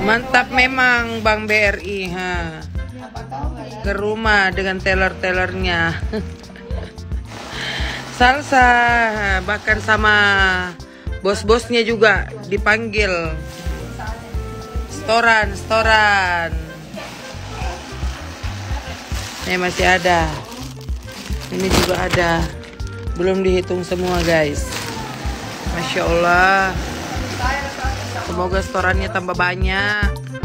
Mantap memang Bank BRI ha. Ke rumah dengan teller-tellernya. Salsa bahkan sama bos-bosnya juga dipanggil. Storan. Ini masih ada. Ini juga ada. Belum dihitung semua, guys. Masya Allah. Semoga storannya tambah banyak.